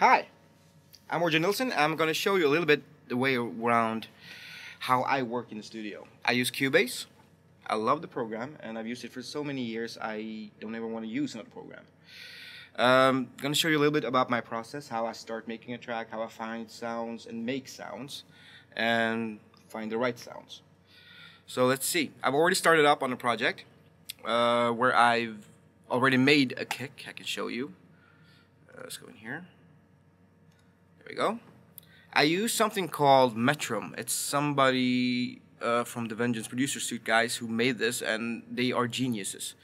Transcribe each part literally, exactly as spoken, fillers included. Hi, I'm Ørjan Nilsen. I'm going to show you a little bit the way around how I work in the studio. I use Cubase. I love the program, and I've used it for so many years I don't ever want to use another program. I'm um, going to show you a little bit about my process, how I start making a track, how I find sounds and make sounds, and find the right sounds. So let's see. I've already started up on a project uh, where I've already made a kick. I can show you. Uh, let's go in here. There we go. I use something called Metrum. It's somebody uh, from the Vengeance Producer Suite guys who made this, and they are geniuses.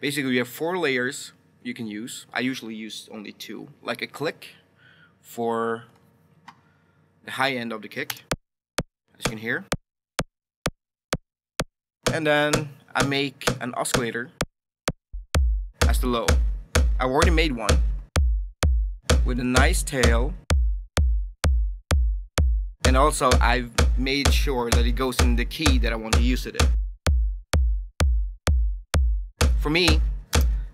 Basically, you have four layers you can use. I usually use only two, like a click for the high end of the kick, as you can hear. And then I make an oscillator as the low. I already made one with a nice tail, and also I've made sure that it goes in the key that I want to use it in. For me,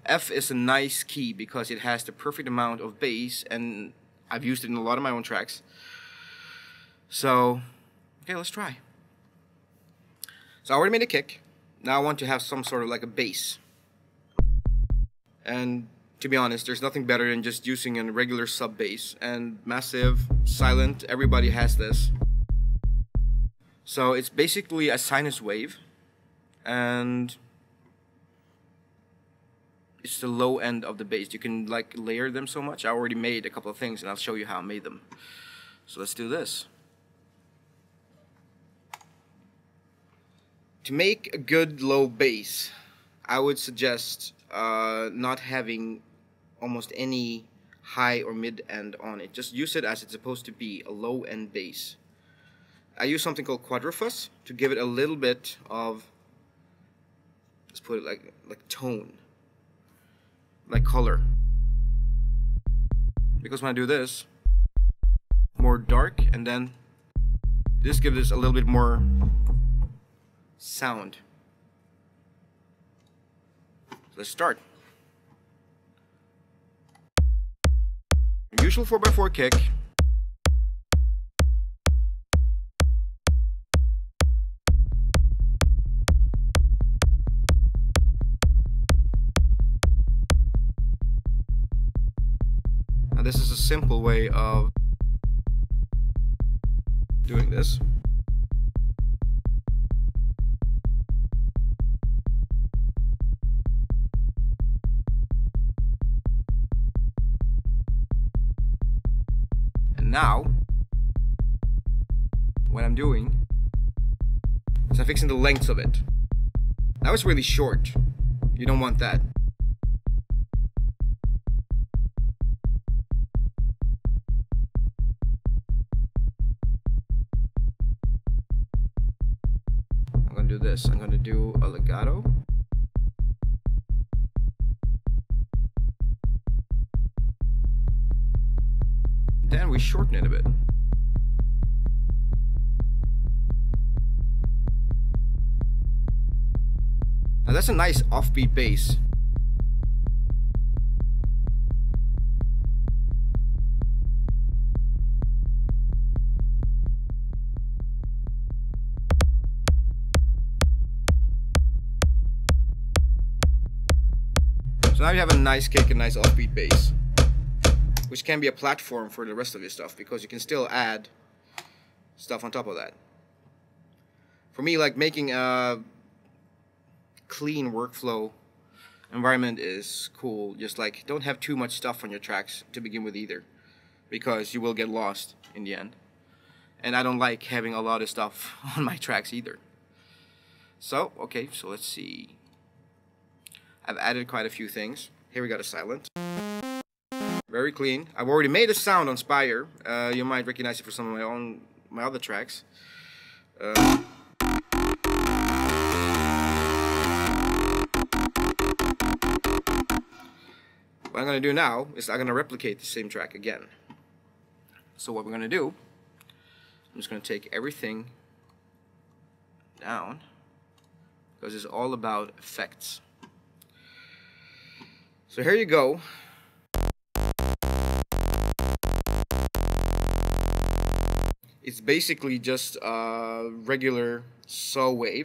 F is a nice key because it has the perfect amount of bass, and I've used it in a lot of my own tracks. So, okay, let's try. So I already made a kick. Now I want to have some sort of like a bass. And to be honest, there's nothing better than just using a regular sub bass, and massive, silent, everybody has this. So it's basically a sinus wave, and it's the low end of the bass. You can like layer them so much. I already made a couple of things, and I'll show you how I made them. So let's do this. To make a good low bass, I would suggest uh, not having almost any high or mid end on it. Just use it as it's supposed to be, a low end bass. I use something called Quadrafuzz to give it a little bit of, let's put it like, like tone, like color. Because when I do this, more dark, and then this gives us a little bit more sound. Let's start. Usual four by four kick. Now this is a simple way of doing this. Now, what I'm doing is I'm fixing the lengths of it. Now it's really short. You don't want that. I'm gonna do this. I'm gonna do a legato. Then we shorten it a bit. Now that's a nice offbeat bass. So now you have a nice kick and nice offbeat bass, which can be a platform for the rest of your stuff, because you can still add stuff on top of that. For me, like, making a clean workflow environment is cool. Just like, don't have too much stuff on your tracks to begin with either, because you will get lost in the end. And I don't like having a lot of stuff on my tracks either. So, okay, so let's see. I've added quite a few things. Here we got a silent. Very clean. I've already made a sound on Spire. Uh, you might recognize it for some of my own, my other tracks. Uh, what I'm going to do now is I'm going to replicate the same track again. So what we're going to do, I'm just going to take everything down, because it's all about effects. So here you go. It's basically just a regular saw wave.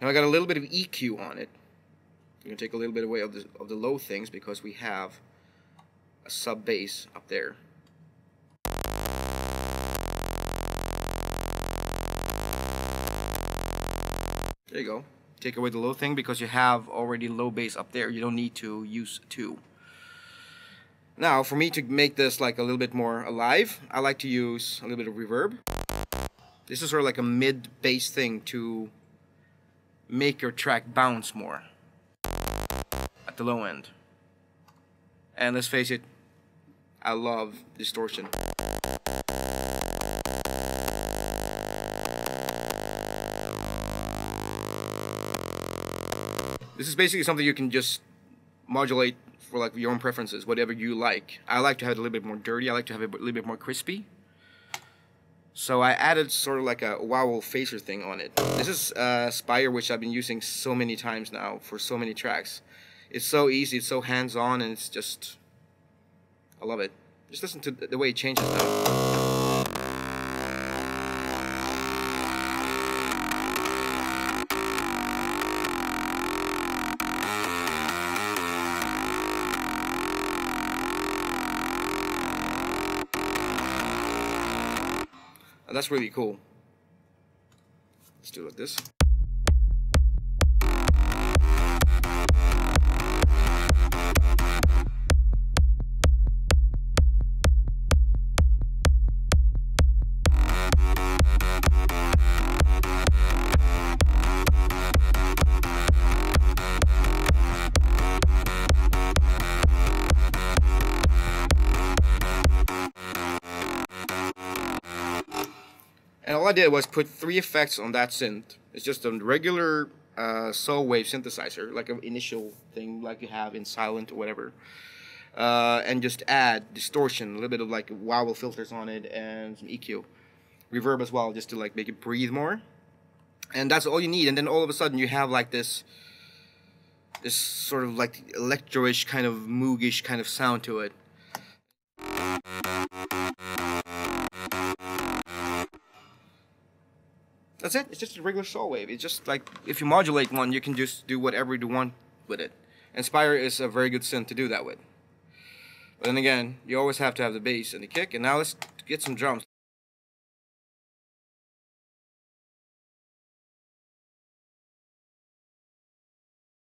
Now I got a little bit of E Q on it. I'm going to take a little bit away of the, of the low things because we have a sub bass up there. There you go. Take away the low thing because you have already low bass up there. You don't need to use two. Now, for me to make this like a little bit more alive, I like to use a little bit of reverb. This is sort of like a mid bass thing to make your track bounce more at the low end. And let's face it, I love distortion. This is basically something you can just modulate for like your own preferences, whatever you like. I like to have it a little bit more dirty, I like to have it a little bit more crispy. So I added sort of like a wah-wah phaser thing on it. This is uh, Spire, which I've been using so many times now for so many tracks. It's so easy, it's so hands-on, and it's just... I love it. Just listen to the way it changes now. That's really cool. Let's do it like this. And all I did was put three effects on that synth. It's just a regular uh, saw wave synthesizer, like an initial thing like you have in Silent or whatever. Uh, and just add distortion, a little bit of like wah-wah filters on it and some E Q. Reverb as well, just to like make it breathe more. And that's all you need. And then all of a sudden you have like this, this sort of like electro-ish kind of moogish kind of sound to it. That's it. It's just a regular saw wave. It's just like, if you modulate one, you can just do whatever you want with it. And Spire is a very good synth to do that with. But then again, you always have to have the bass and the kick. And now let's get some drums.